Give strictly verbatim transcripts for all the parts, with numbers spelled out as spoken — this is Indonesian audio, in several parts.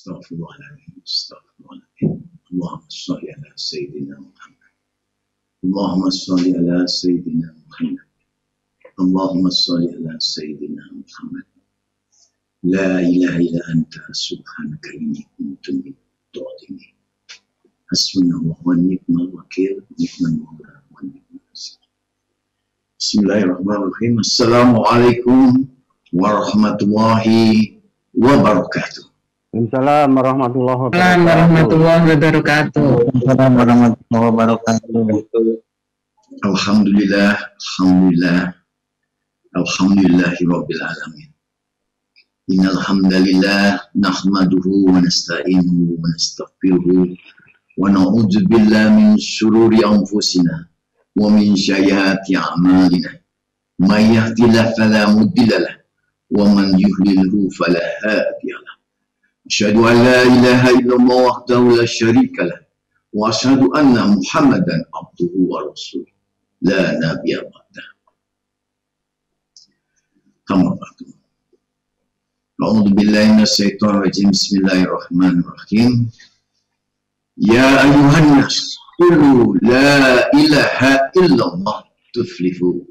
Astaghfirullahaladzim, astaghfirullahaladzim. Allahumma salli ala Sayyidina Muhammad. Allahumma salli ala Sayyidina Muhammad. Allahumma salli ala Sayyidina Muhammad. La ilaha illa anta subhanaka inni kuntu minadh dhalimin. Hasbunallahu wa ni'mal wakil, ni'mal mawla wa ni'mal nasir. Bismillahirrahmanirrahim. Assalamualaikum warahmatullahi wabarakatuh. Waalaikumsalam warahmatullahi wabarakatuh. Warahmatullahi wabarakatuh. Warahmatullahi wabarakatuh. Alhamdulillah, alhamdulillah, alhamdulillahi rabbil alamin. Innal hamdalillah nahmaduhu wa nasta'inuhu wa nastaghfiruhu wa na'udzu billahi min shururi anfusina wa min sayyiati a'malina. May yahdihillahu fala mudilla lahu wa man yudlilhu fala hadiya lahu. Asyhadu an la ilaha illallah wahdahu la syarika lah wa asyhadu anna Muhammadan abduhu wa rasuluh la nabiyya ba'dahu. Tamamatu. A'udzu billahi minasyaitonir rajim. Bismillahirrahmanirrahim. Ya ayyuhan nas qulu la ilaha illallah tuflihu.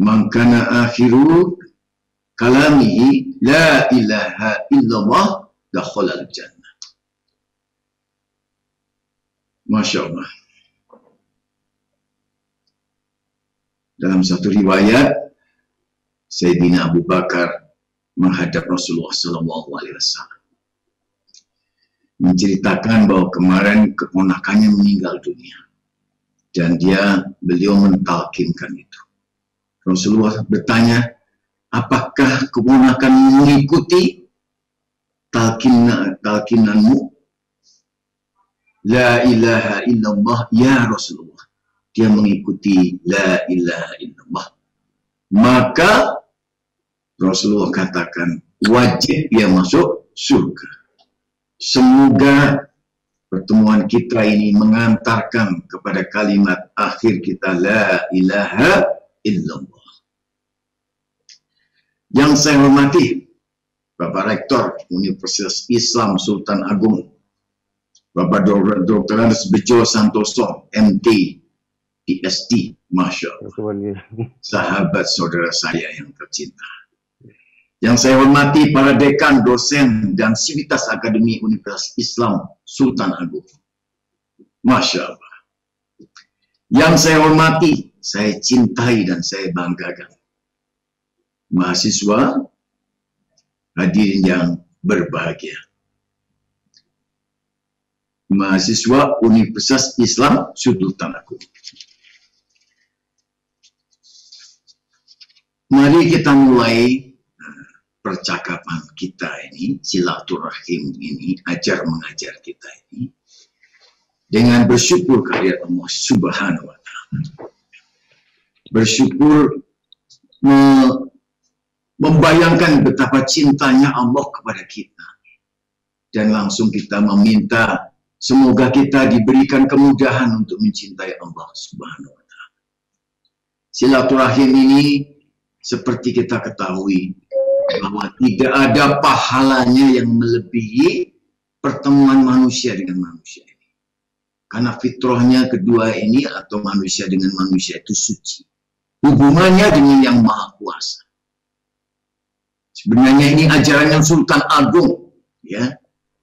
Man kana akhiru kalamihi la ilaha illallah dakhala al-jannah. Masya Allah. Dalam satu riwayat, Sayyidina Abu Bakar menghadap Rasulullah Sallallahu Alaihi Wasallam, menceritakan bahwa kemarin keponakannya meninggal dunia dan dia beliau mentalkinkan itu. Rasulullah bertanya, apakah keponakan mengikuti talkinan, talkinanmu? La ilaha illallah ya Rasulullah. Dia mengikuti la ilaha illallah. Maka Rasulullah katakan wajib dia masuk surga. Semoga pertemuan kita ini mengantarkan kepada kalimat akhir kita la ilaha illallah. Yang saya hormati Bapak Rektor Universitas Islam Sultan Agung, Bapak Doktor Doktor Bejo Santoso, M T, P S D, Masya Allah, sahabat saudara saya yang tercinta. Yang saya hormati para dekan, dosen, dan sivitas akademi Universitas Islam Sultan Agung, Masya Allah. Yang saya hormati, saya cintai dan saya banggakan mahasiswa hadirin yang berbahagia, mahasiswa Universitas Islam Sultan Agung. Mari kita mulai percakapan kita ini, silaturahim ini, ajar mengajar kita ini, dengan bersyukur kehadirat Allah Subhanahu wa Ta'ala. Bersyukur membayangkan betapa cintanya Allah kepada kita. Dan langsung kita meminta, semoga kita diberikan kemudahan untuk mencintai Allah Subhanahu wa Ta'ala. Silaturahim ini, seperti kita ketahui, bahwa tidak ada pahalanya yang melebihi pertemuan manusia dengan manusia ini. Karena fitrahnya kedua ini, atau manusia dengan manusia itu suci. Hubungannya dengan yang Maha Kuasa. Sebenarnya ini ajarannya Sultan Agung, ya,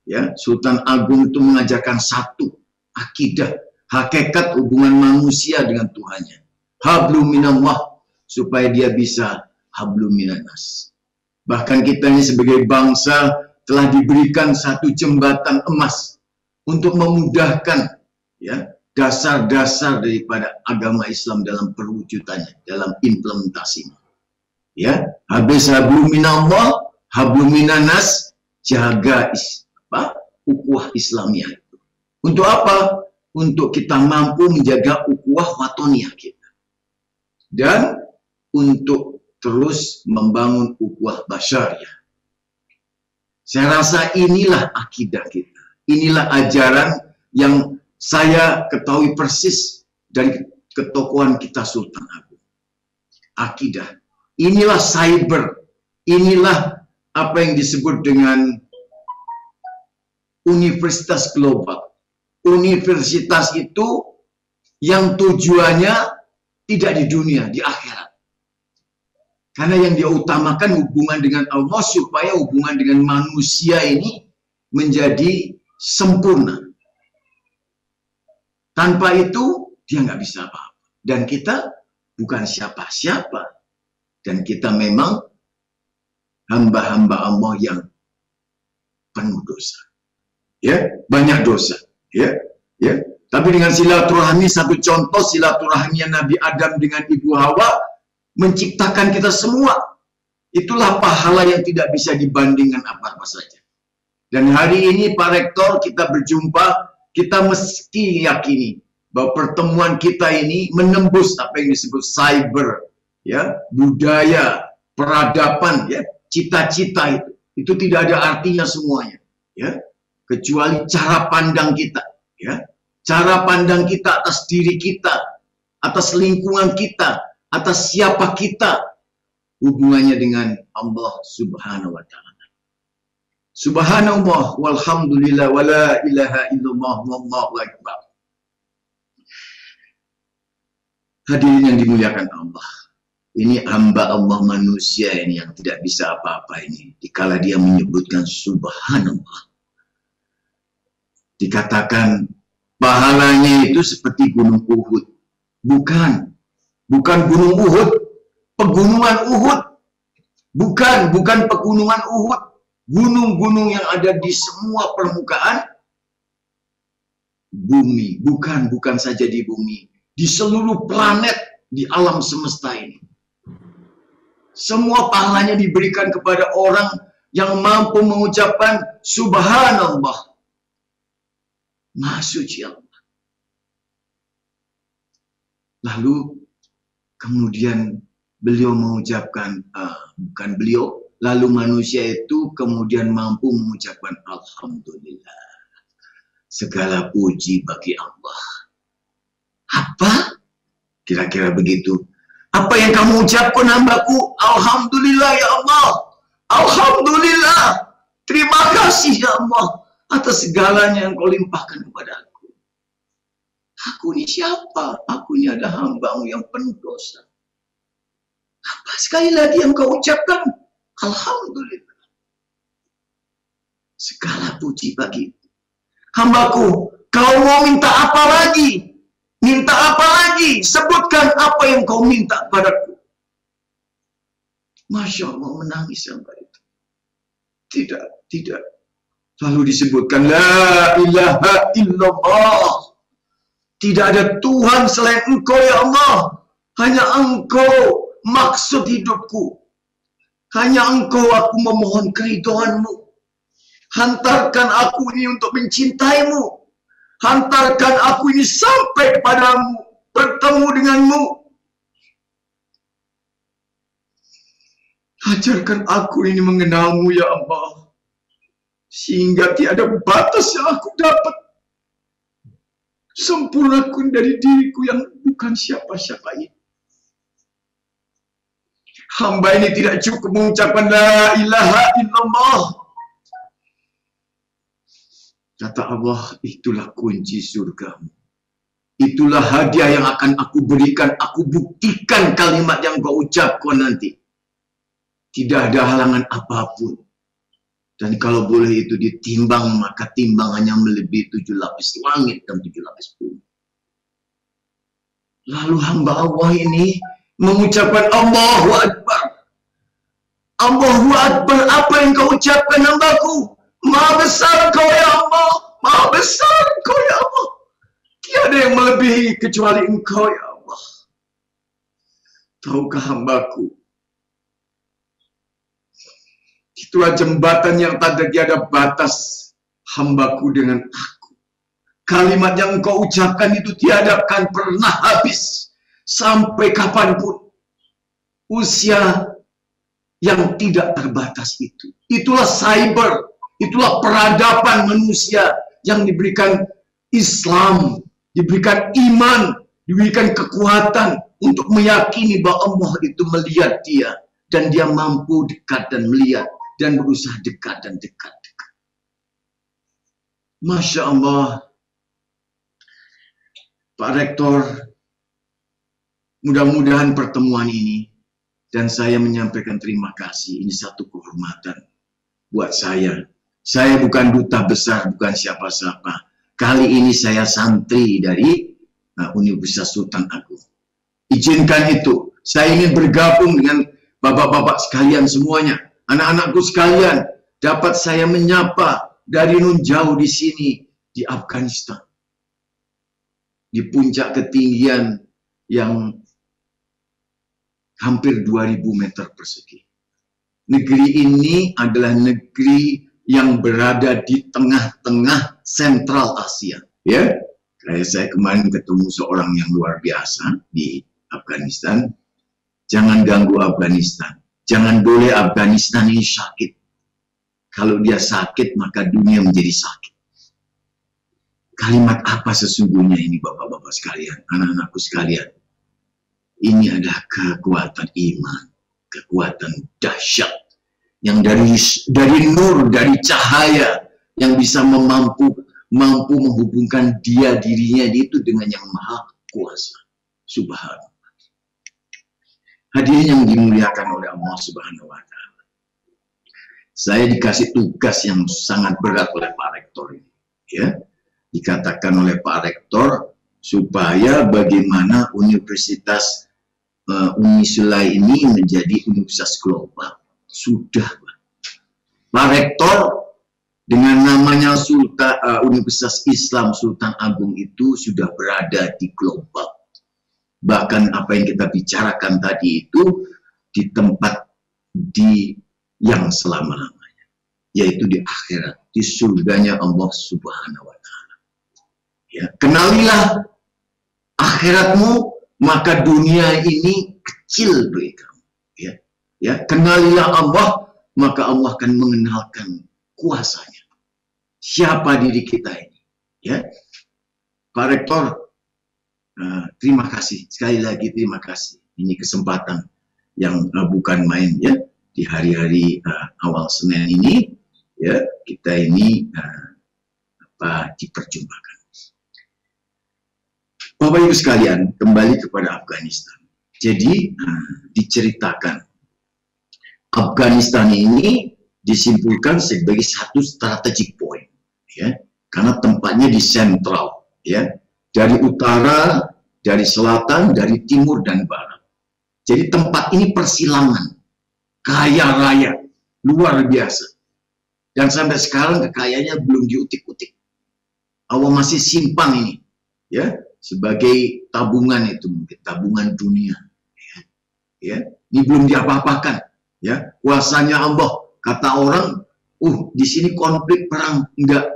ya. Sultan Agung itu mengajarkan satu akidah, hakikat hubungan manusia dengan Tuhannya. Hablum minallah, supaya dia bisa hablum minannas. Bahkan kita ini sebagai bangsa telah diberikan satu jembatan emas untuk memudahkan, ya, dasar-dasar daripada agama Islam dalam perwujudannya, dalam implementasinya. Ya, habis hablum minallah, hablum minannas, jaga is, apa? Ukuah Islamiyah. Untuk apa? Untuk kita mampu menjaga ukuah watoniyah kita. Dan untuk terus membangun ukuah basyariyah. Saya rasa inilah akidah kita. Inilah ajaran yang saya ketahui persis dari ketokohan kita Sultan Agung. Akidah. Inilah cyber, inilah apa yang disebut dengan universitas global. Universitas itu yang tujuannya tidak di dunia, di akhirat. Karena yang dia utamakan hubungan dengan Allah supaya hubungan dengan manusia ini menjadi sempurna. Tanpa itu dia nggak bisa apa-apa. Dan kita bukan siapa-siapa. Dan kita memang hamba-hamba Allah yang penuh dosa. Ya, banyak dosa. Ya, ya. Tapi dengan silaturahmi, satu contoh silaturahminya Nabi Adam dengan Ibu Hawa menciptakan kita semua. Itulah pahala yang tidak bisa dibandingkan apa-apa saja. Dan hari ini Pak Rektor kita berjumpa, kita meski yakini bahwa pertemuan kita ini menembus apa yang disebut cyber, ya, budaya, peradaban, ya, cita-cita itu. Itu tidak ada artinya semuanya, ya, kecuali cara pandang kita, ya. Cara pandang kita atas diri kita, atas lingkungan kita, atas siapa kita, hubungannya dengan Allah Subhanahu wa Ta'ala. Subhanallah walhamdulillah wala ilaha illallah wallahu akbar. Hadirin yang dimuliakan Allah, ini hamba Allah manusia ini yang tidak bisa apa-apa ini. Dikala dia menyebutkan subhanallah, dikatakan pahalanya itu seperti gunung Uhud. Bukan Bukan gunung Uhud, pegunungan Uhud. Bukan, bukan pegunungan Uhud. Gunung-gunung yang ada di semua permukaan bumi. Bukan, bukan saja di bumi. Di seluruh planet, di alam semesta ini. Semua pahalanya diberikan kepada orang yang mampu mengucapkan subhanallah. Maha suci Allah. Lalu kemudian beliau mengucapkan, uh, bukan beliau, lalu manusia itu kemudian mampu mengucapkan alhamdulillah. Segala puji bagi Allah. Apa? Kira-kira begitu. Apa yang kamu ucapkan hambaku? Alhamdulillah ya Allah. Alhamdulillah. Terima kasih ya Allah atas segalanya yang kau limpahkan kepada aku. Aku ini siapa? Aku ini ada hambamu yang penuh dosa. Apa sekali lagi yang kau ucapkan? Alhamdulillah. Segala puji bagi hambaku. Kau mau minta apa lagi? Minta apa lagi? Sebutkan apa yang kau minta padaku. Masya Allah, menangis hamba itu. Tidak, tidak. Lalu disebutkan, la ilaha illallah. Tidak ada Tuhan selain Engkau ya Allah. Hanya Engkau maksud hidupku. Hanya Engkau aku memohon keridhaanmu. Hantarkan aku ini untuk mencintaimu. Hantarkan aku ini sampai kepadamu. Bertemu denganmu. Ajarkan aku ini mengenalmu ya Allah. Sehingga tiada batas yang aku dapat. Sempurnakan dari diriku yang bukan siapa-siapa ini. Hamba ini tidak cukup mengucapkan la ilaha illallah. Kata Allah, itulah kunci surgamu. Itulah hadiah yang akan aku berikan. Aku buktikan kalimat yang kau ucapkan nanti. Tidak ada halangan apapun. Dan kalau boleh itu ditimbang, maka timbangannya melebihi tujuh lapis langit dan tujuh lapis bumi. Lalu hamba Allah ini mengucapkan Allahu Akbar. Allahu Akbar, apa yang kau ucapkan hambaku? Maha besar kau ya Allah. Maha besar kau ya Allah. Tiada yang melebihi kecuali engkau ya Allah. Tahukah hambaku? Itulah jembatan yang tak ada batas hambaku dengan aku. Kalimat yang engkau ucapkan itu tiada akan pernah habis. Sampai kapanpun. Usia yang tidak terbatas itu. Itulah cyber. Itulah peradaban manusia yang diberikan Islam. Diberikan iman. Diberikan kekuatan untuk meyakini bahwa Allah itu melihat dia. Dan dia mampu dekat dan melihat. Dan berusaha dekat dan dekat-dekat. Masya Allah, Pak Rektor, mudah-mudahan pertemuan ini dan saya menyampaikan terima kasih. Ini satu kehormatan buat saya. Saya bukan duta besar, bukan siapa-siapa. Kali ini saya santri dari uh, Universitas Sultan Agung. Izinkan itu. Saya ingin bergabung dengan bapak-bapak sekalian semuanya. Anak-anakku sekalian, dapat saya menyapa dari nun jauh di sini, di Afghanistan. Di puncak ketinggian yang hampir dua ribu meter persegi. Negeri ini adalah negeri yang berada di tengah-tengah sentral Asia. Ya, karena saya kemarin ketemu seorang yang luar biasa di Afghanistan. Jangan ganggu Afghanistan. Jangan boleh Afghanistan ini sakit. Kalau dia sakit, maka dunia menjadi sakit. Kalimat apa sesungguhnya ini, bapak-bapak sekalian, anak-anakku sekalian? Ini adalah kekuatan iman, kekuatan dahsyat yang dari dari nur, dari cahaya yang bisa memampu mampu menghubungkan dia dirinya itu dengan yang maha kuasa. Subhanallah. Hadirin yang dimuliakan oleh Allah Subhanahu wa Ta'ala. Saya dikasih tugas yang sangat berat oleh Pak Rektor ini, ya. Dikatakan oleh Pak Rektor supaya bagaimana Universitas Uh, Unisulai ini menjadi universitas global. Sudah, Pak. Pak Rektor dengan namanya Sultan, uh, Universitas Islam Sultan Agung itu sudah berada di global. Bahkan apa yang kita bicarakan tadi itu di tempat di yang selama-lamanya, yaitu di akhirat, di surganya Allah Subhanahu wa Ta'ala. Ya, kenalilah akhiratmu, maka dunia ini kecil bagi kamu, ya. Ya, kenalilah Allah, maka Allah akan mengenalkan kuasanya. Siapa diri kita ini, ya. Pak Rektor, uh, terima kasih, sekali lagi terima kasih. Ini kesempatan yang uh, bukan main, ya, di hari-hari uh, awal Senin ini, ya, kita ini uh, apa diperjumpakan. Bapak Ibu sekalian, kembali kepada Afghanistan. Jadi diceritakan Afghanistan ini disimpulkan sebagai satu strategic point, ya, karena tempatnya di sentral, ya, dari utara, dari selatan, dari timur dan barat. Jadi tempat ini persilangan, kaya raya, luar biasa. Dan sampai sekarang kekayaannya belum diutik-utik. Awal masih simpang ini, ya. Sebagai tabungan itu mungkin tabungan dunia, ya, ya. Ini belum diapa-apakan, ya. Kuasanya Allah, kata orang, uh di sini konflik perang, enggak,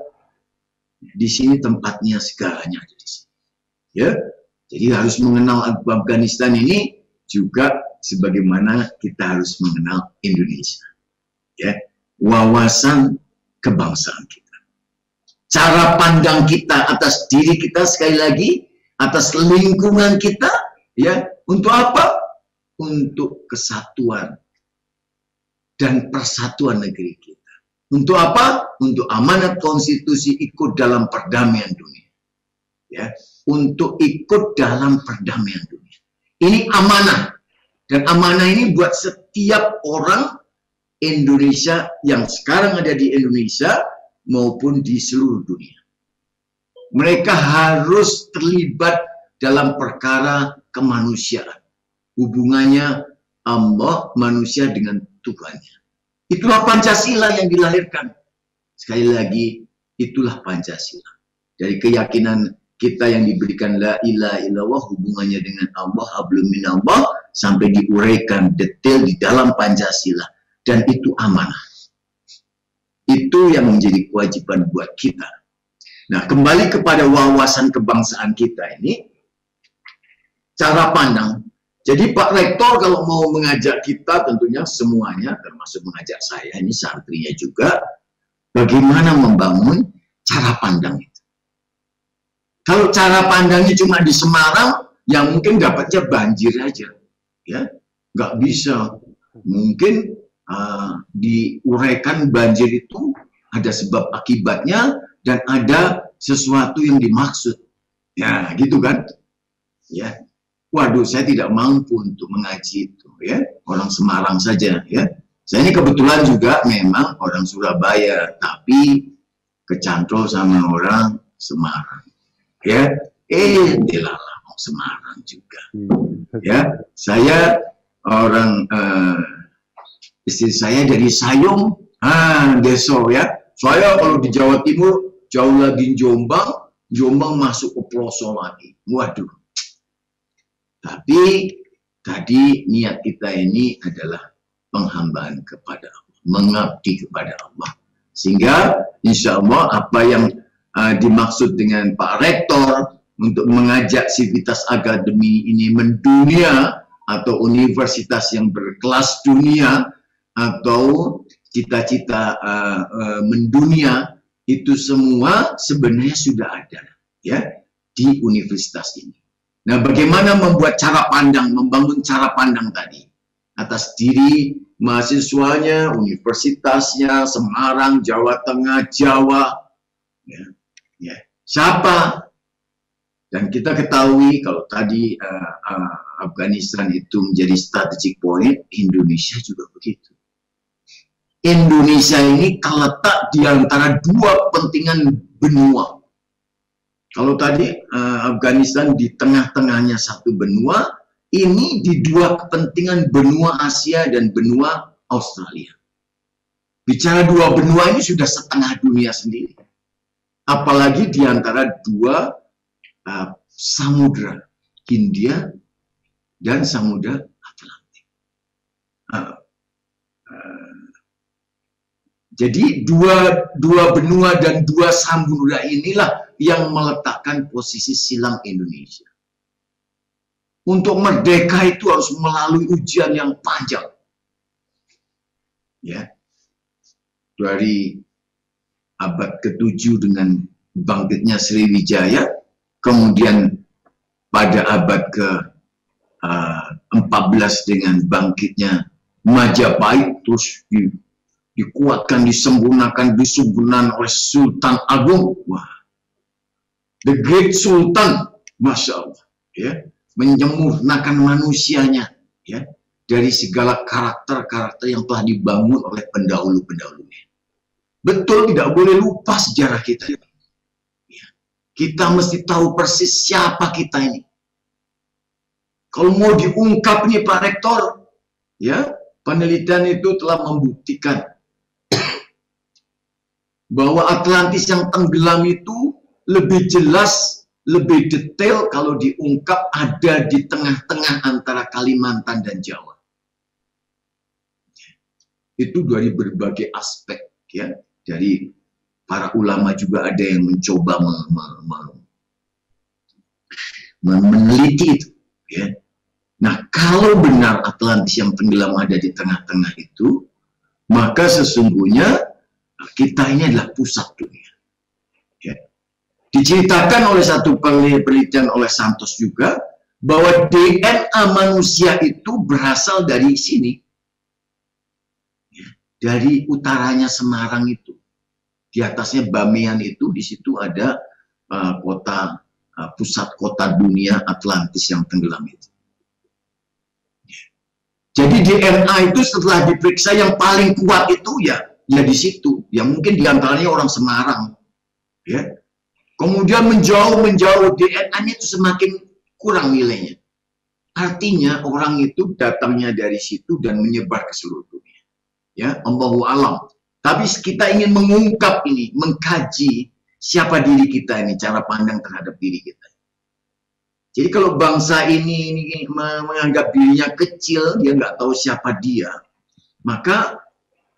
di sini tempatnya segalanya ada di sini, ya. Jadi harus mengenal Afghanistan ini juga sebagaimana kita harus mengenal Indonesia, ya. Wawasan kebangsaan kita, cara pandang kita atas diri kita, sekali lagi atas lingkungan kita, ya, untuk apa? Untuk kesatuan dan persatuan negeri kita. Untuk apa? Untuk amanat konstitusi ikut dalam perdamaian dunia, ya, untuk ikut dalam perdamaian dunia. Ini amanah, dan amanah ini buat setiap orang Indonesia yang sekarang ada di Indonesia maupun di seluruh dunia. Mereka harus terlibat dalam perkara kemanusiaan. Hubungannya Allah manusia dengan Tuhannya. Itulah Pancasila yang dilahirkan. Sekali lagi, itulah Pancasila. Dari keyakinan kita yang diberikan la ilaha illallah, hubungannya dengan Allah, hablum minallah, sampai diuraikan detail di dalam Pancasila. Dan itu amanah. Itu yang menjadi kewajiban buat kita. Nah, kembali kepada wawasan kebangsaan kita ini, cara pandang. Jadi Pak Rektor kalau mau mengajak kita, tentunya semuanya, termasuk mengajak saya, ini santrinya juga, bagaimana membangun cara pandang itu. Kalau cara pandangnya cuma di Semarang, yang mungkin dapatnya banjir aja, ya, nggak bisa. Mungkin uh, diuraikan banjir itu ada sebab akibatnya, dan ada sesuatu yang dimaksud. Ya, gitu kan? Ya. Waduh, saya tidak mampu untuk mengaji itu, ya. Orang Semarang saja, ya. Saya ini kebetulan juga memang orang Surabaya, tapi kecantol sama orang Semarang, ya. Eh, delala, orang Semarang juga, ya. Saya orang eh, istri saya dari Sayung, ah, Deso, ya. Saya kalau di Jawa Timur jauh lagi Jombang, Jombang masuk ke Proso lagi, waduh. Tapi tadi niat kita ini adalah penghambaan kepada Allah, mengabdi kepada Allah. Sehingga insya Allah apa yang uh, dimaksud dengan Pak Rektor untuk mengajak sivitas akademi ini mendunia, atau universitas yang berkelas dunia, atau cita-cita uh, uh, mendunia, itu semua sebenarnya sudah ada, ya, di universitas ini. Nah, bagaimana membuat cara pandang, membangun cara pandang tadi atas diri mahasiswanya, universitasnya, Semarang, Jawa Tengah, Jawa, ya, ya. Siapa? Dan kita ketahui kalau tadi uh, uh, Afghanistan itu menjadi strategic point, Indonesia juga begitu. Indonesia ini terletak di antara dua kepentingan benua. Kalau tadi uh, Afghanistan di tengah-tengahnya satu benua, ini di dua kepentingan benua Asia dan benua Australia. Bicara dua benua ini sudah setengah dunia sendiri. Apalagi di antara dua uh, samudra, Hindia dan samudra Atlantik. Uh, uh, jadi dua, dua benua dan dua samudra inilah yang meletakkan posisi silang Indonesia. Untuk merdeka itu harus melalui ujian yang panjang, ya, dari abad ketujuh dengan bangkitnya Sriwijaya, kemudian pada abad ke empat belas dengan bangkitnya Majapahit, terus di, dikuatkan, disempurnakan, disempurnakan oleh Sultan Agung. Wah, The Great Sultan, Masya Allah, ya, menyempurnakan manusianya, ya, dari segala karakter-karakter yang telah dibangun oleh pendahulu-pendahulunya. Betul, tidak boleh lupa sejarah kita ini. Ya. Kita mesti tahu persis siapa kita ini. Kalau mau diungkap nih Pak Rektor, ya, penelitian itu telah membuktikan bahwa Atlantis yang tenggelam itu lebih jelas, lebih detail kalau diungkap ada di tengah-tengah antara Kalimantan dan Jawa. Itu dari berbagai aspek, ya. Dari para ulama juga ada yang mencoba meneliti itu, ya. Nah, kalau benar Atlantis yang tenggelam ada di tengah-tengah itu, maka sesungguhnya kita ini adalah pusat dunia. Diceritakan oleh satu penelitian oleh Santos juga bahwa D N A manusia itu berasal dari sini, ya, dari utaranya Semarang itu, di atasnya Bamian itu, di situ ada uh, kota uh, pusat kota dunia Atlantis yang tenggelam itu. Ya. Jadi D N A itu setelah diperiksa yang paling kuat itu ya, ya di situ, ya mungkin diantaranya orang Semarang, ya. Kemudian menjauh-menjauh D N A-nya itu semakin kurang nilainya. Artinya orang itu datangnya dari situ dan menyebar ke seluruh dunia. Ya, Allahu alam. Tapi kita ingin mengungkap ini, mengkaji siapa diri kita ini, cara pandang terhadap diri kita. Jadi kalau bangsa ini, ini, ini menganggap dirinya kecil, dia nggak tahu siapa dia, maka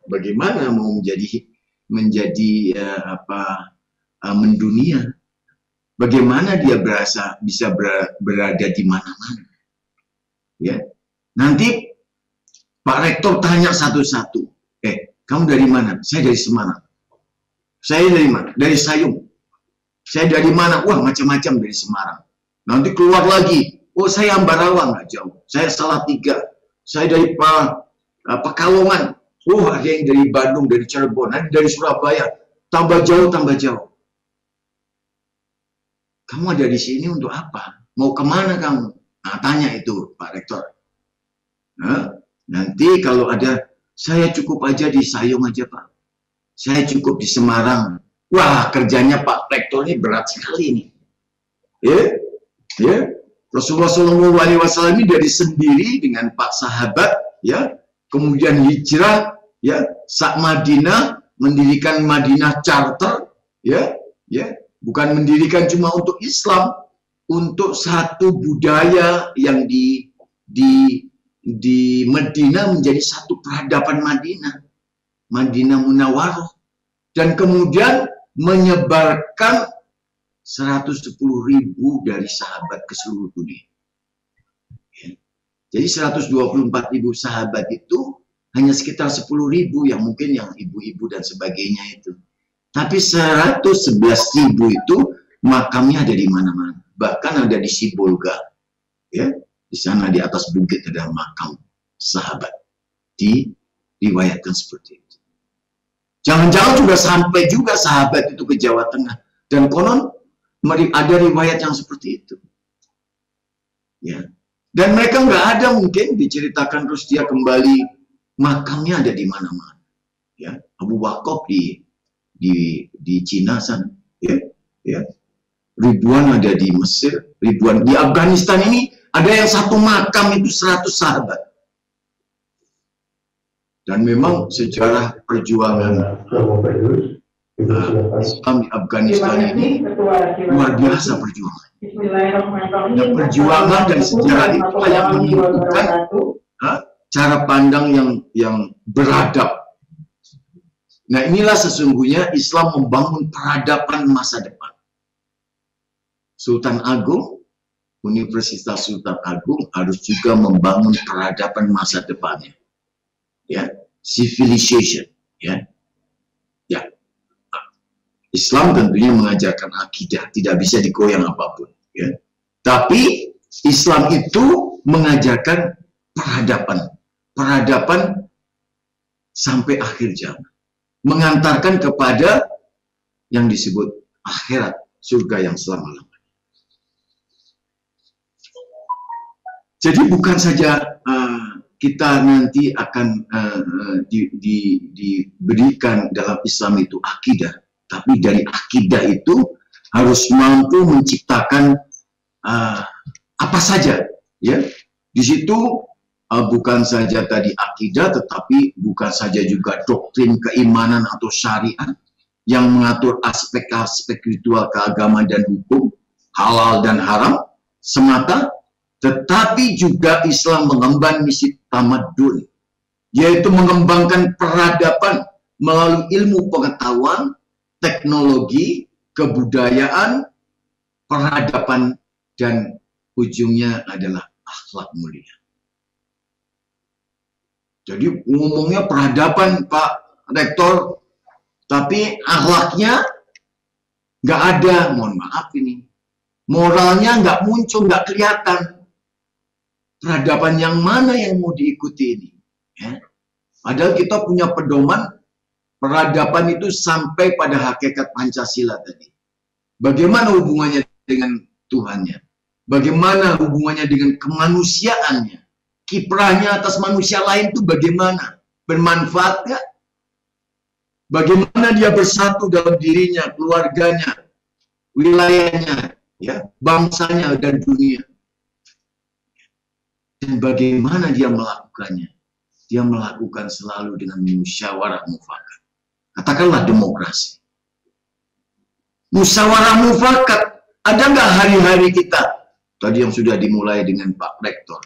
bagaimana mau menjadi menjadi uh, apa? mendunia, bagaimana dia berasa bisa berada di mana-mana, ya. Nanti Pak Rektor tanya satu-satu, eh kamu dari mana? Saya dari Semarang. Saya dari mana? Dari Sayung. Saya dari mana? Wah, macam-macam dari Semarang. Nanti keluar lagi, oh saya Ambarawa, nggak jauh. Saya Salatiga. Saya dari Pekalongan. Oh, ada yang dari Bandung, dari Cirebon, ada dari Surabaya. Tambah jauh, tambah jauh. kamu ada di sini untuk apa? Mau kemana kamu? Nah, tanya itu Pak Rektor. Nah, nanti kalau ada, saya cukup aja di Sayung aja Pak. Saya cukup di Semarang. Wah, kerjanya Pak Rektor ini berat sekali ini. Ya, yeah, ya. Yeah. Rasulullah shallallahu alaihi wasallam ini dari sendiri dengan Pak Sahabat, ya. Kemudian hijrah, ya, saat Madinah, mendirikan Madinah Charter, ya, ya. Bukan mendirikan cuma untuk Islam, untuk satu budaya yang di di di Madinah menjadi satu peradaban Madinah, Madinah Munawwarah, dan kemudian menyebarkan seratus sepuluh ribu dari sahabat ke seluruh dunia. Ya. Jadi seratus dua puluh empat ribu sahabat itu hanya sekitar sepuluh ribu yang mungkin yang ibu-ibu dan sebagainya itu. Tapi seratus sebelas ribu itu makamnya ada di mana-mana. Bahkan ada di Sibolga. Ya, di sana di atas bukit ada makam sahabat. Diriwayatkan seperti itu. Jangan-jangan juga sampai juga sahabat itu ke Jawa Tengah. Dan konon ada riwayat yang seperti itu. Ya. Dan mereka nggak ada mungkin diceritakan terus dia kembali, makamnya ada di mana-mana. Ya. Abu Bakar di di di Cina sana. Ya. Ya. Ribuan ada di Mesir, ribuan di Afghanistan ini ada yang satu makam itu seratus sahabat. Dan memang sejarah perjuangan Islam di Afghanistan ini luar biasa perjuangan. Nah, perjuangan dan sejarah itu yang menentukan cara pandang yang yang beradab. Nah, inilah sesungguhnya Islam membangun peradaban masa depan. Sultan Agung, Universitas Sultan Agung harus juga membangun peradaban masa depannya. Ya, civilization, ya. Islam tentunya mengajarkan akidah, tidak bisa digoyang apapun. Ya. Tapi Islam itu mengajarkan peradaban, peradaban sampai akhir zaman, mengantarkan kepada yang disebut akhirat, surga yang selama-lamanya. Jadi bukan saja uh, kita nanti akan uh, di, di, diberikan dalam Islam itu akidah. Tapi dari akidah itu harus mampu menciptakan uh, apa saja, ya. Di situ uh, bukan saja tadi akidah, tetapi bukan saja juga doktrin keimanan atau syariat yang mengatur aspek-aspek ritual keagamaan dan hukum, halal dan haram semata, tetapi juga Islam mengemban misi tamadun, yaitu mengembangkan peradaban melalui ilmu pengetahuan, teknologi, kebudayaan, peradaban, dan ujungnya adalah akhlak mulia. Jadi ngomongnya peradaban Pak Rektor, tapi akhlaknya nggak ada, mohon maaf ini. Moralnya nggak muncul, nggak kelihatan. Peradaban yang mana yang mau diikuti ini? Ya. Padahal kita punya pedoman, peradaban itu sampai pada hakikat Pancasila tadi. Bagaimana hubungannya dengan Tuhannya? Bagaimana hubungannya dengan kemanusiaannya? Kiprahnya atas manusia lain itu bagaimana? Bermanfaat nggak? Bagaimana dia bersatu dalam dirinya, keluarganya, wilayahnya, ya, bangsanya, dan dunia? Dan bagaimana dia melakukannya? Dia melakukan selalu dengan musyawarah mufakat. Katakanlah demokrasi. Musyawarah mufakat, ada nggak hari-hari kita? Tadi yang sudah dimulai dengan Pak Rektor.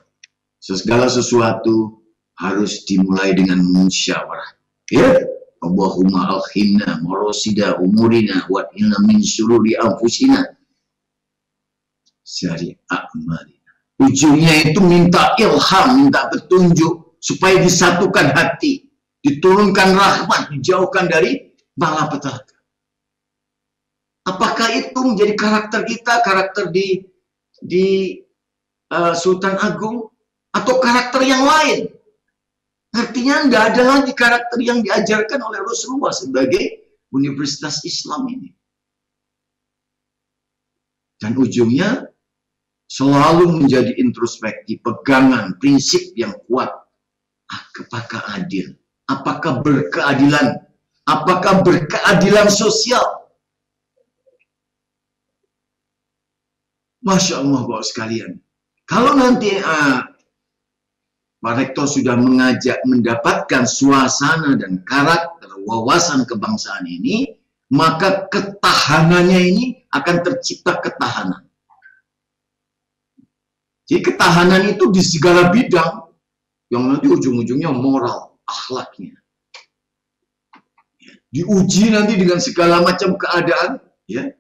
Segala sesuatu harus dimulai dengan musyawarah. Ya? Allahumma alhinna morosida umurina wa inna min syururi anfusina. Syari a'malina. Ujungnya itu minta ilham, minta petunjuk, supaya disatukan hati. Diturunkan rahmat, dijauhkan dari malapetaka. Apakah itu menjadi karakter kita, karakter di, di uh, Sultan Agung, atau karakter yang lain? Artinya nggak ada lagi karakter yang diajarkan oleh Rasulullah sebagai Universitas Islam ini. Dan ujungnya selalu menjadi introspeksi, pegangan, prinsip yang kuat. Apakah adil? Apakah berkeadilan? Apakah berkeadilan sosial? Masya Allah, Bapak sekalian. Kalau nanti uh, Pak Rektor sudah mengajak mendapatkan suasana dan karakter wawasan kebangsaan ini, maka ketahanannya ini akan tercipta ketahanan. Jadi ketahanan itu di segala bidang, yang nanti ujung-ujungnya moral, akhlaknya. Ya, diuji nanti dengan segala macam keadaan, ya.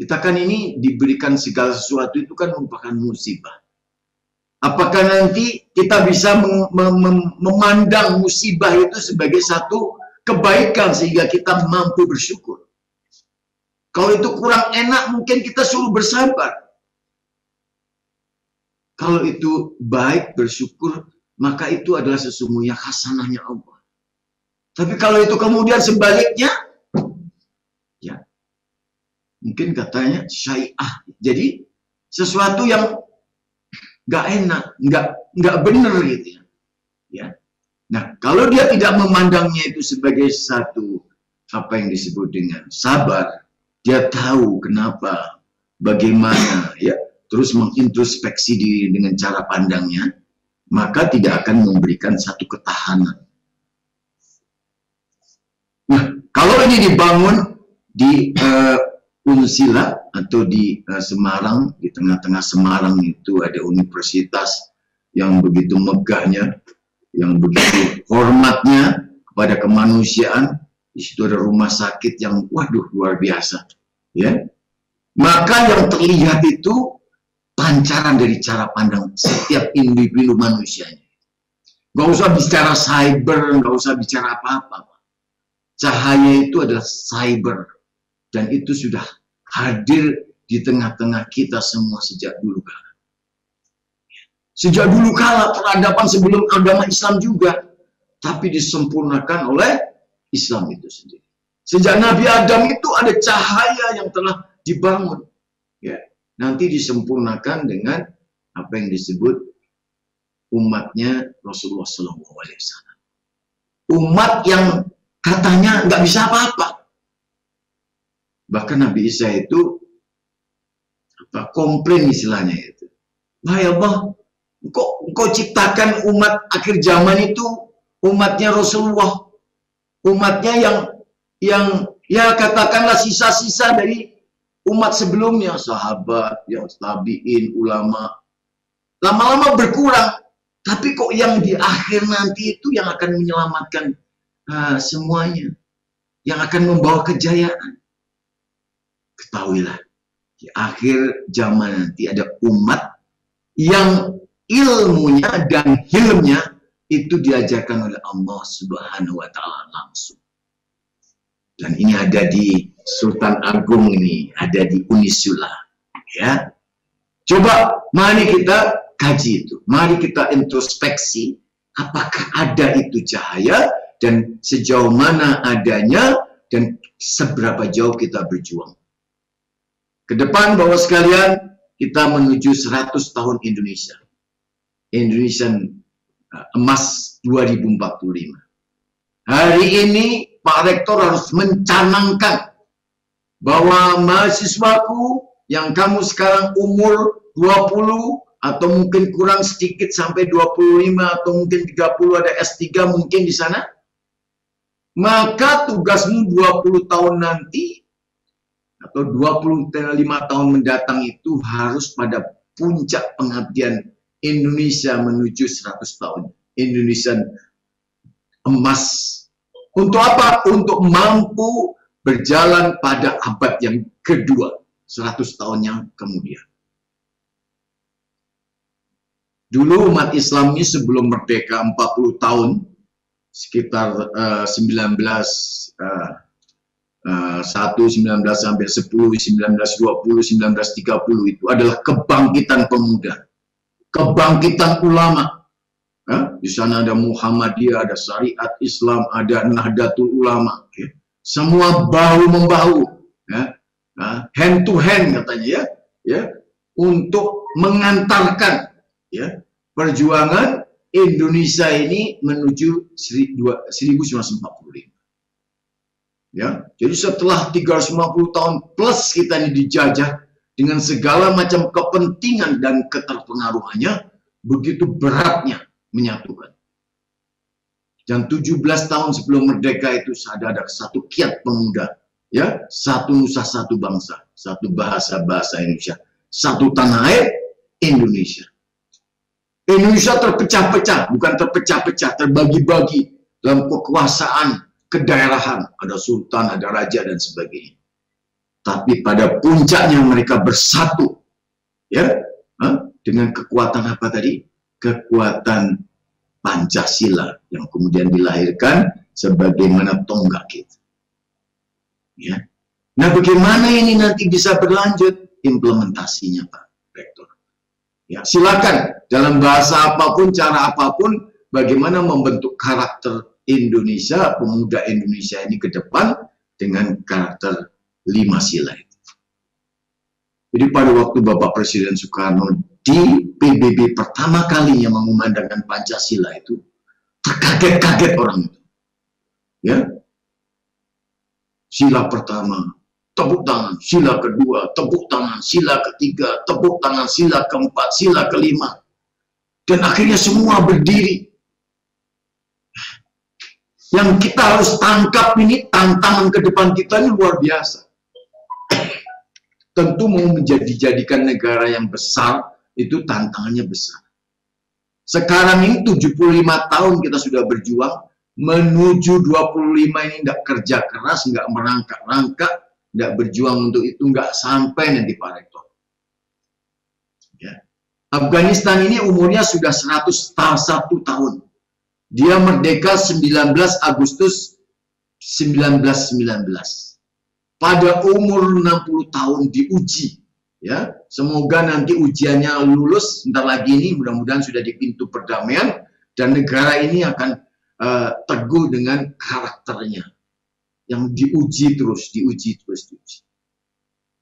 Kita kan ini diberikan segala sesuatu itu kan merupakan musibah. Apakah nanti kita bisa mem mem memandang musibah itu sebagai satu kebaikan sehingga kita mampu bersyukur? Kalau itu kurang enak, mungkin kita suruh bersabar. Kalau itu baik, bersyukur, maka itu adalah sesungguhnya khasanahnya Allah. Tapi kalau itu kemudian sebaliknya, ya mungkin katanya syai'ah. Jadi sesuatu yang nggak enak, nggak nggak bener gitu ya. Ya. Nah, kalau dia tidak memandangnya itu sebagai satu apa yang disebut dengan sabar, dia tahu kenapa, bagaimana, ya, terus mengintrospeksi diri dengan cara pandangnya, maka tidak akan memberikan satu ketahanan. Nah, kalau ini dibangun di uh, Unsila atau di uh, Semarang, di tengah-tengah Semarang itu ada universitas yang begitu megahnya, yang begitu hormatnya kepada kemanusiaan. Di situ ada rumah sakit yang waduh luar biasa, ya. Maka yang terlihat itu pancaran dari cara pandang setiap individu manusianya. Gak usah bicara cyber, gak usah bicara apa-apa. Cahaya itu adalah cyber. Dan itu sudah hadir di tengah-tengah kita semua sejak dulu kala. Sejak dulu kala peradaban sebelum agama Islam juga. Tapi disempurnakan oleh Islam itu sendiri. Sejak Nabi Adam itu ada cahaya yang telah dibangun. Ya, nanti disempurnakan dengan apa yang disebut umatnya Rasulullah shallallahu alaihi wasallam. Umat yang katanya nggak bisa apa-apa. Bahkan Nabi Isa itu apa, komplain istilahnya itu. Wahai Allah, kok kok ciptakan umat akhir zaman itu umatnya Rasulullah, umatnya yang yang ya katakanlah sisa-sisa dari umat sebelumnya, sahabat, ya tabiin, ulama, lama-lama berkurang. Tapi kok yang di akhir nanti itu yang akan menyelamatkan uh, semuanya, yang akan membawa kejayaan. Ketahuilah, di akhir zaman nanti ada umat yang ilmunya dan hilmnya itu diajarkan oleh Allah Subhanahu wa Ta'ala langsung. Dan ini ada di Sultan Agung ini, ada di Unisula. Ya, coba mari kita kaji itu, mari kita introspeksi apakah ada itu cahaya dan sejauh mana adanya dan seberapa jauh kita berjuang. Kedepan bahwa sekalian kita menuju seratus tahun Indonesia. Indonesian Emas dua ribu empat puluh lima. Hari ini Pak Rektor harus mencanangkan bahwa mahasiswaku yang kamu sekarang umur dua puluh atau mungkin kurang sedikit sampai dua puluh lima atau mungkin tiga puluh ada S tiga mungkin di sana. Maka tugasmu dua puluh tahun nanti atau dua puluh lima tahun mendatang itu harus pada puncak pengabdian Indonesia menuju seratus tahun. Indonesian Emas. Untuk apa? Untuk mampu berjalan pada abad yang kedua, seratus tahun yang kemudian. Dulu umat Islam ini sebelum merdeka empat puluh tahun, sekitar uh, sembilan belas, satu, sembilan belas sampai sepuluh, sembilan belas dua puluh, sembilan belas tiga puluh itu adalah kebangkitan pemuda, kebangkitan ulama. Eh, di sana ada Muhammadiyah, ada Syariat Islam, ada Nahdlatul Ulama. Eh, semua bahu membahu, eh, hand to hand katanya ya, ya, untuk mengantarkan ya, perjuangan Indonesia ini menuju seribu sembilan ratus empat puluh lima. Ya, jadi setelah tiga ratus lima puluh tahun plus kita ini dijajah dengan segala macam kepentingan dan keterpengaruhannya, begitu beratnya menyatukan. Dan tujuh belas tahun sebelum merdeka itu ada satu kiat pemuda, ya, satu nusa, satu bangsa, satu bahasa-bahasa Indonesia, satu tanah air Indonesia. Indonesia terpecah-pecah, bukan terpecah-pecah, terbagi-bagi dalam kekuasaan, kedaerahan, ada sultan, ada raja, dan sebagainya. Tapi pada puncaknya mereka bersatu, ya, dengan kekuatan apa tadi? Kekuatan Pancasila yang kemudian dilahirkan sebagaimana tonggak kita. Ya. Nah, bagaimana ini nanti bisa berlanjut implementasinya, Pak Rektor? Ya, silakan dalam bahasa apapun, cara apapun, bagaimana membentuk karakter Indonesia, pemuda Indonesia ini ke depan dengan karakter lima sila itu. Jadi pada waktu Bapak Presiden Soekarno di P B B pertama kalinya mengumandangkan Pancasila itu, terkaget-kaget orang itu. Ya, sila pertama, tepuk tangan, sila kedua, tepuk tangan, sila ketiga, tepuk tangan, sila keempat, sila kelima. Dan akhirnya semua berdiri. Yang kita harus tangkap ini, tantangan ke depan kita ini luar biasa. Tentu mau menjadikan negara yang besar, itu tantangannya besar. Sekarang ini tujuh puluh lima tahun kita sudah berjuang, menuju dua puluh lima ini nggak kerja keras, nggak merangkak-rangkak, nggak berjuang untuk itu, nggak sampai nanti Pak Rektor. Ya. Afghanistan ini umurnya sudah seratus satu tahun. Dia merdeka sembilan belas Agustus seribu sembilan ratus sembilan belas. Pada umur enam puluh tahun diuji. Ya, semoga nanti ujiannya lulus, sebentar lagi ini mudah-mudahan sudah di pintu perdamaian, dan negara ini akan teguh dengan karakternya yang diuji terus, diuji terus, diuji.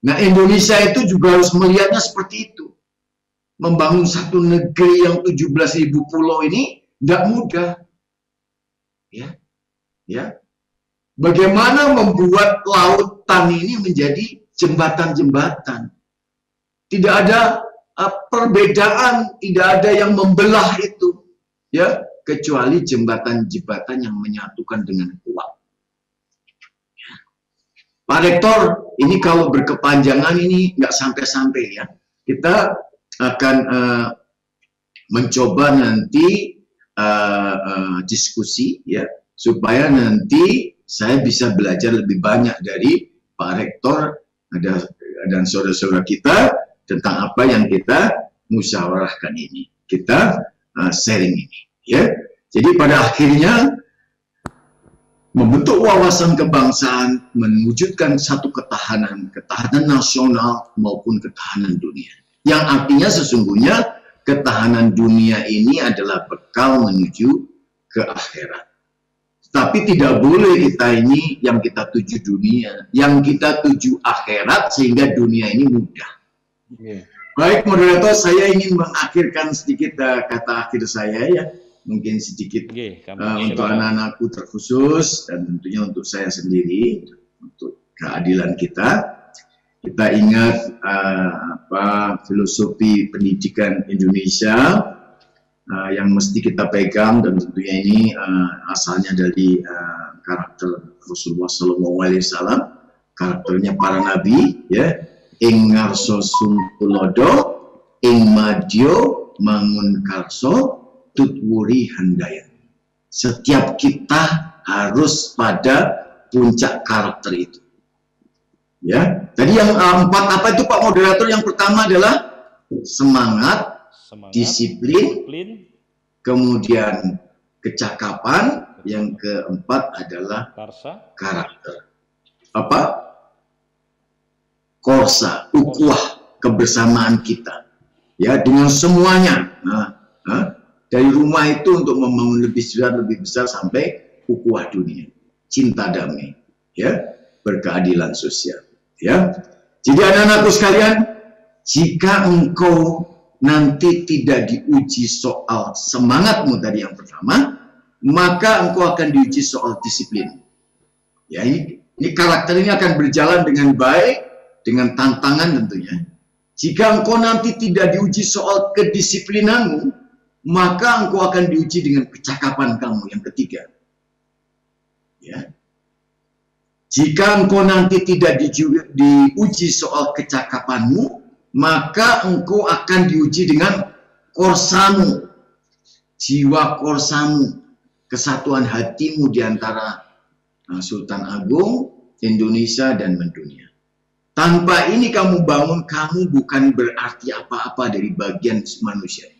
Nah, Indonesia itu juga harus melihatnya seperti itu. Membangun satu negeri yang tujuh belas ribu pulau ini tidak mudah. Ya, ya. Bagaimana membuat lautan ini menjadi jembatan-jembatan? Tidak ada perbedaan, tidak ada yang membelah itu, ya. Kecuali jembatan-jembatan yang menyatukan dengan kuat. Pak Rektor, ini kalau berkepanjangan ini nggak sampai-sampai ya. Kita akan uh, mencoba nanti uh, uh, diskusi ya, supaya nanti saya bisa belajar lebih banyak dari Pak Rektor dan saudara-saudara kita tentang apa yang kita musyawarahkan ini, kita uh, sharing ini. Ya, jadi pada akhirnya membentuk wawasan kebangsaan, mewujudkan satu ketahanan, ketahanan nasional maupun ketahanan dunia. Yang artinya sesungguhnya ketahanan dunia ini adalah bekal menuju ke akhirat. Tapi tidak boleh kita ini yang kita tuju dunia, yang kita tuju akhirat sehingga dunia ini mudah. Yeah. Baik, moderator, saya ingin mengakhirkan sedikit uh, kata akhir saya ya. Mungkin sedikit okay, uh, untuk anak-anakku terkhusus dan tentunya untuk saya sendiri, untuk keadilan kita. Kita ingat uh, apa filosofi pendidikan Indonesia uh, yang mesti kita pegang, dan tentunya ini uh, asalnya dari uh, karakter Rasulullah shallallahu alaihi wasallam, karakternya para nabi ya, ing ngarso sumpulodo, ing madyo mangun karso, tutwuri handaya. Setiap kita harus pada puncak karakter itu. Ya, tadi yang empat apa itu Pak Moderator? Yang pertama adalah semangat, semangat disiplin, disiplin, kemudian kecakapan, yang keempat adalah karsa, karakter. Apa? Korsa, ukhuwah, kebersamaan kita. Ya, dengan semuanya. Nah, nah, dari rumah itu untuk membangun lebih besar, lebih besar sampai ukhuwah dunia, cinta damai, ya, berkeadilan sosial, ya. Jadi anak-anakku sekalian, jika engkau nanti tidak diuji soal semangatmu tadi yang pertama, maka engkau akan diuji soal disiplin. Ya, ini, ini karakter ini akan berjalan dengan baik, dengan tantangan tentunya. Jika engkau nanti tidak diuji soal kedisiplinanmu, maka engkau akan diuji dengan kecakapan kamu yang ketiga. Ya. Jika engkau nanti tidak diuji, diuji soal kecakapanmu, maka engkau akan diuji dengan korsamu, jiwa korsamu, kesatuan hatimu di antara Sultan Agung, Indonesia, dan mendunia. Tanpa ini kamu bangun, kamu bukan berarti apa-apa dari bagian manusia.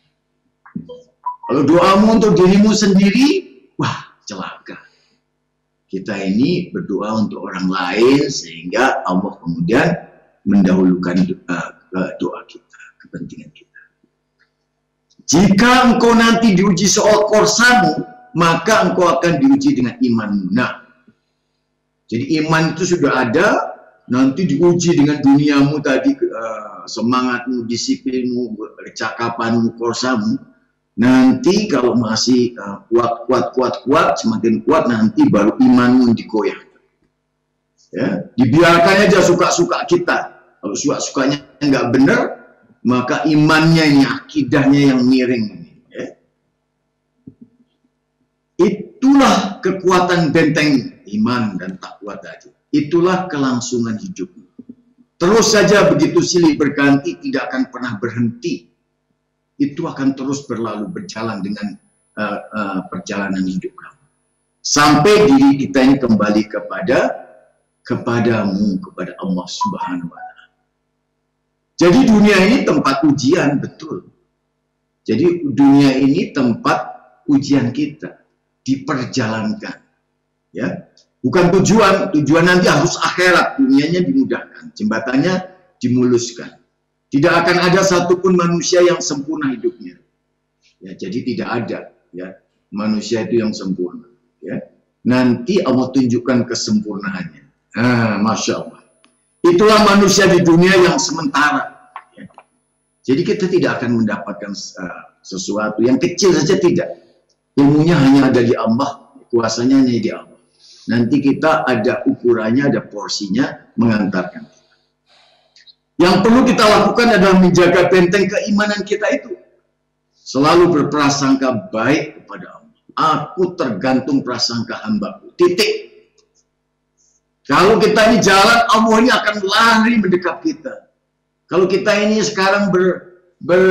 Kalau doamu untuk dirimu sendiri, wah celaka. Kita ini berdoa untuk orang lain, sehingga Allah kemudian mendahulukan doa. doa kita, kepentingan kita. Jika engkau nanti diuji soal korsamu, maka engkau akan diuji dengan imanmu. Nah, jadi iman itu sudah ada, nanti diuji dengan duniamu tadi, uh, semangatmu, disiplinmu, percakapanmu, korsamu. Nanti kalau masih uh, kuat, kuat, kuat, kuat, semakin kuat, nanti baru imanmu digoyah. Ya, dibiarkan aja suka-suka kita. Kalau suka-sukanya nggak benar, maka imannya ini, akidahnya yang miring. Ya. Itulah kekuatan benteng iman dan takwa tadi. Itulah kelangsungan hidup. Terus saja begitu silih berganti, tidak akan pernah berhenti. Itu akan terus berlalu, berjalan dengan uh, uh, perjalanan hidup kamu. Sampai diri kita ini kembali kepada kepadamu, kepada Allah Subhanahu wa Ta'ala. Jadi dunia ini tempat ujian, betul. Jadi dunia ini tempat ujian kita, diperjalankan. Ya, bukan tujuan, tujuan nanti harus akhirat, dunianya dimudahkan, jembatannya dimuluskan. Tidak akan ada satupun manusia yang sempurna hidupnya. Ya, jadi tidak ada ya manusia itu yang sempurna. Ya, nanti Allah tunjukkan kesempurnaannya. Ah, Masya Allah. Itulah manusia di dunia yang sementara. Ya. Jadi kita tidak akan mendapatkan uh, sesuatu yang kecil saja, tidak. Ilmunya hanya ada di Allah, kuasanya hanya di Allah. Nanti kita ada ukurannya, ada porsinya mengantarkan. Yang perlu kita lakukan adalah menjaga benteng keimanan kita itu. Selalu berprasangka baik kepada Allah. Aku tergantung prasangka hambaku. Titik. Kalau kita ini jalan, Allah ini akan lari mendekap kita. Kalau kita ini sekarang ber, ber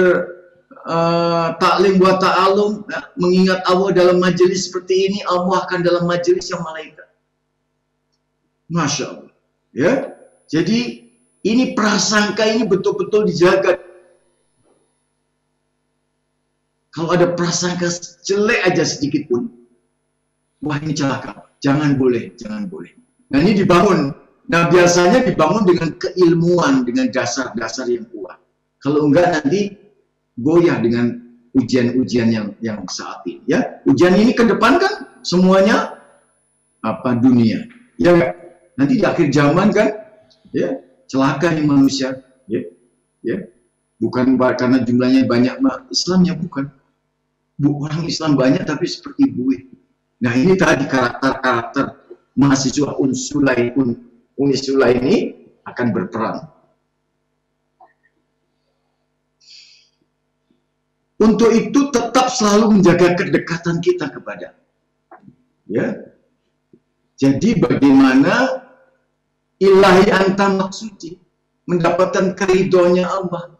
uh, taklim wa ta'alum, ya, mengingat Allah dalam majelis seperti ini, Allah akan dalam majelis yang malaikat. Masya Allah. Ya? Jadi ini prasangka ini betul-betul dijaga. Kalau ada prasangka jelek aja sedikit pun, wah ini celaka. Jangan boleh, jangan boleh. Nah ini dibangun, nah biasanya dibangun dengan keilmuan, dengan dasar-dasar yang kuat. Kalau enggak nanti goyah dengan ujian-ujian yang yang saat ini. Ya, ujian ini ke depan kan semuanya apa dunia. Ya, nanti di akhir zaman kan, ya celaka nih manusia. Ya, ya bukan karena jumlahnya banyak, mah Islamnya bukan. Bu, orang Islam banyak tapi seperti buih. Nah ini tadi karakter-karakter mahasiswa unsula ini akan berperan. Untuk itu tetap selalu menjaga kedekatan kita kepada. Ya. Jadi bagaimana ilahi anta maksudi mendapatkan keridhoannya Allah,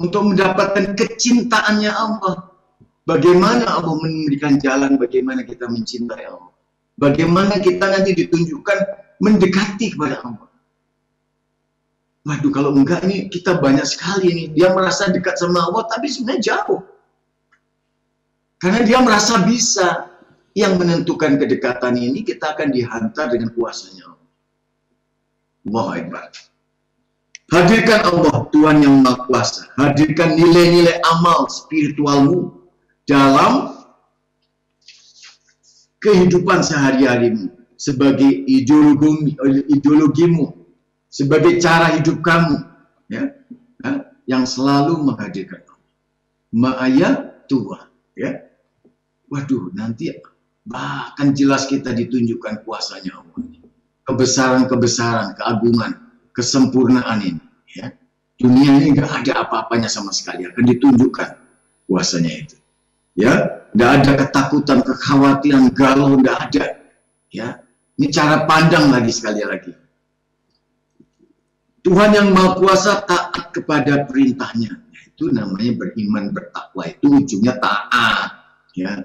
untuk mendapatkan kecintaannya Allah. Bagaimana Allah memberikan jalan bagaimana kita mencintai Allah. Bagaimana kita nanti ditunjukkan mendekati kepada Allah. Waduh, kalau enggak ini kita banyak sekali ini. Dia merasa dekat sama Allah, tapi sebenarnya jauh. Karena dia merasa bisa. Yang menentukan kedekatan ini, kita akan dihantar dengan kuasanya Allah. Allahu Akbar. Hadirkan Allah, Tuhan yang Maha Kuasa. Hadirkan nilai-nilai amal spiritualmu dalam kehidupan sehari-harimu, sebagai ideologimu, ideologimu, sebagai cara hidup kamu, ya. ya, yang selalu menghadirkan Allah. Ma'ayat Tuhan, ya. Waduh, nanti bahkan jelas kita ditunjukkan kuasanya Allah. Kebesaran-kebesaran, keagungan, kesempurnaan ini, ya. Dunia ini enggak ada apa-apanya sama sekali, akan ditunjukkan kuasanya itu. Ya, enggak ada ketakutan, kekhawatiran, galau, enggak ada. Ya, ini cara pandang lagi sekali lagi. Tuhan yang Maha Kuasa taat kepada perintahnya, itu namanya beriman, bertakwa, itu ujungnya taat. Ya,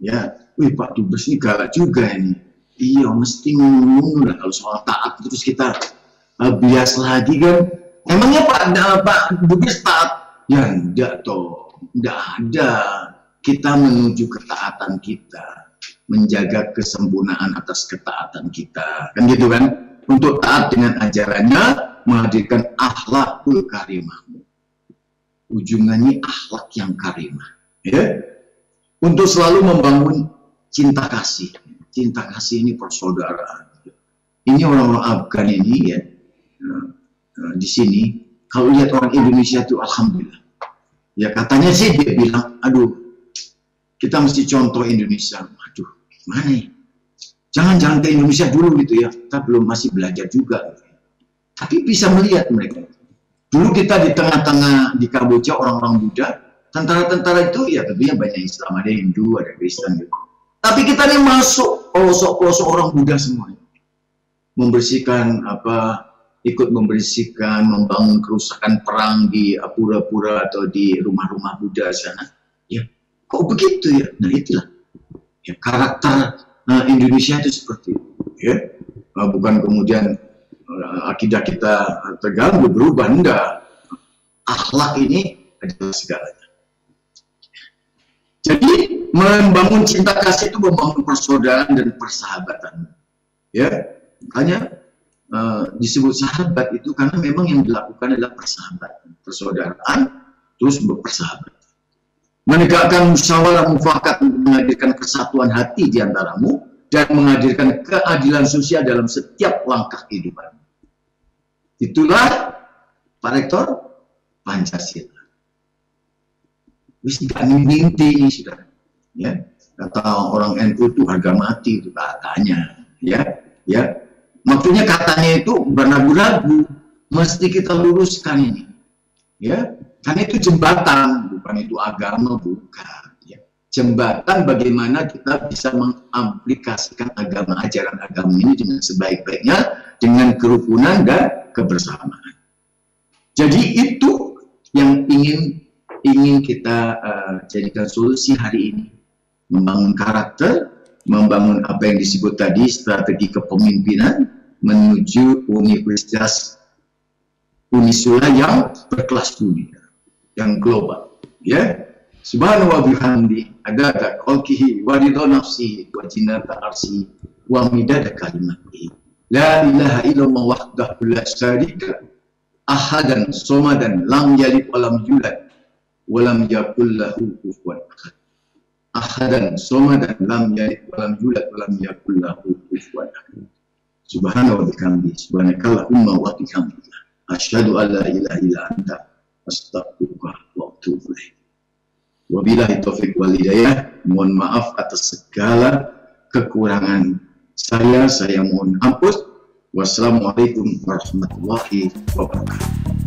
ya. Wih, Pak Dubes ini galak juga ini. Iya, mesti ngomong lah kalau soal taat, terus kita uh, bias lagi kan. Emangnya Pak, nah, Pak Dubes taat? Ya enggak toh, enggak ada. Kita menuju ketaatan kita, menjaga kesempurnaan atas ketaatan kita, kan gitu kan? Untuk taat dengan ajarannya, menghadirkan akhlakul karimah. Ujungannya akhlak yang karimah, ya. Untuk selalu membangun cinta kasih. Cinta kasih ini persaudaraan. Ini orang-orang Afgan ini ya, di sini kalau lihat orang Indonesia itu alhamdulillah. Ya katanya sih dia bilang, aduh kita mesti contoh Indonesia. Aduh, gimana ya? Jangan-jangan ke Indonesia dulu gitu ya, kita belum masih belajar juga. Tapi bisa melihat mereka. Dulu kita di tengah-tengah di Kamboja orang-orang Buddha, tentara-tentara itu ya tentunya banyak Islam, ada Hindu, ada Kristen gitu. Tapi kita ini masuk pelosok-pelosok orang Buddha semuanya. Membersihkan apa, ikut membersihkan, membangun kerusakan perang di pura-pura atau di rumah-rumah Buddha sana. Ya, kok begitu ya? Nah itulah ya, karakter Nah, Indonesia itu seperti itu, ya. Nah, bukan kemudian uh, akidah kita terganggu, berubah, enggak. Akhlak ini adalah segalanya. Jadi, membangun cinta kasih itu membangun persaudaraan dan persahabatan. Ya, hanya uh, disebut sahabat itu karena memang yang dilakukan adalah persahabatan, persaudaraan, terus berpersahabatan. Menegakkan musyawarah mufakat menghadirkan kesatuan hati di antaramu dan menghadirkan keadilan sosial dalam setiap langkah kehidupan. Itulah Pak Rektor Pancasila. Wis gak mimpi sudah, ya. Kata orang N U itu harga mati itu katanya, ya, ya. Maksudnya katanya itu beragu-ragu, mesti kita luruskan ini, ya. Karena itu jembatan, bukan itu agama, bukan. Ya. Jembatan bagaimana kita bisa mengamplikasikan agama, ajaran agama ini dengan sebaik-baiknya, dengan kerukunan dan kebersamaan. Jadi itu yang ingin ingin kita uh, jadikan solusi hari ini. Membangun karakter, membangun apa yang disebut tadi strategi kepemimpinan, menuju universitas Unisula yang berkelas dunia, yang global, ya. Subhanallah wa bihamdi, adada qalqihi wa ridha nafsihi wa jinata arsihi wa midada kalimatihi. La ilaha illallah wahdahu la syarika ahadan somadan lam yalid wa lam yulad wa lam yakul lahu kufuwan ahad. Ahadan somadan lam yalid wa lam yulad wa lam yakul lahu kufuwan ahad. Subhanallah wa bihamdi, subhanakallahumma wa bihamdi. Asyhadu an la ilaha illa anta astaghfiruka wa atubu ilaik. Wabillahi taufik wal hidayah. Mohon maaf atas segala kekurangan saya, saya mohon ampun. Wassalamualaikum warahmatullahi wabarakatuh.